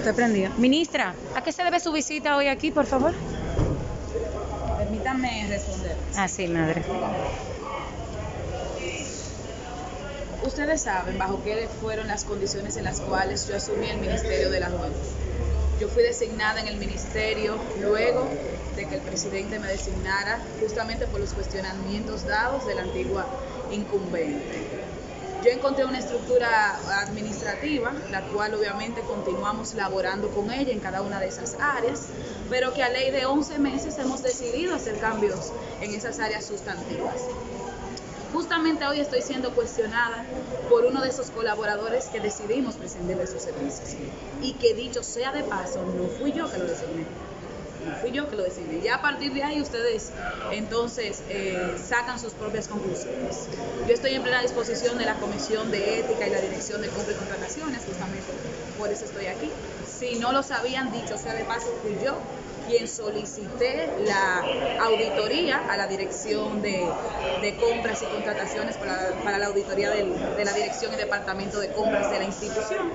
Estoy prendida. Ministra, ¿a qué se debe su visita hoy aquí, por favor? Permítanme responder. Ah, sí, madre. Ustedes saben bajo qué fueron las condiciones en las cuales yo asumí el Ministerio de la Juventud. Yo fui designada en el ministerio luego de que el presidente me designara, justamente por los cuestionamientos dados de la antigua incumbente. Yo encontré una estructura administrativa, la cual obviamente continuamos laborando con ella en cada una de esas áreas, pero que a ley de 11 meses hemos decidido hacer cambios en esas áreas sustantivas. Justamente hoy estoy siendo cuestionada por uno de esos colaboradores que decidimos presentarle sus servicios. Y que dicho sea de paso, no fui yo que lo designé. No fui yo que lo decidí. Ya a partir de ahí ustedes entonces sacan sus propias conclusiones. Yo estoy en plena disposición de la Comisión de Ética y la Dirección de Compras y Contrataciones, justamente por eso estoy aquí. Si no lo sabían, dicho sea de paso, fui yo quien solicité la auditoría a la Dirección de Compras y Contrataciones para la auditoría de la Dirección y Departamento de Compras de la institución.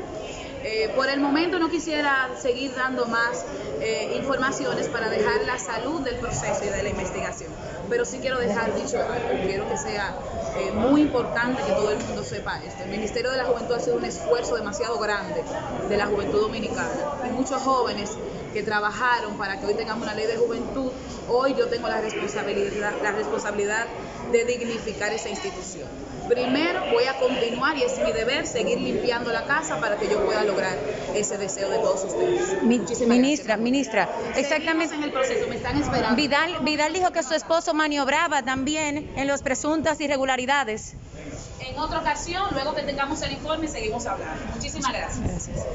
Por el momento no quisiera seguir dando más informaciones para dejar la salud del proceso y de la investigación, pero sí quiero dejar dicho algo, quiero que sea muy importante que todo el mundo sepa esto. El Ministerio de la Juventud ha sido un esfuerzo demasiado grande de la juventud dominicana. Hay muchos jóvenes que trabajaron para que hoy tengamos una ley de juventud. Hoy yo tengo la responsabilidad de dignificar esa institución. Primero voy a continuar, y es mi deber, seguir limpiando la casa para que yo pueda lograr ese deseo de todos ustedes. Ministra, exactamente. Seguimos en el proceso, me están esperando. Vidal dijo que su esposo maniobraba también en las presuntas irregularidades. En otra ocasión, luego que tengamos el informe, seguimos hablando. Muchísimas gracias.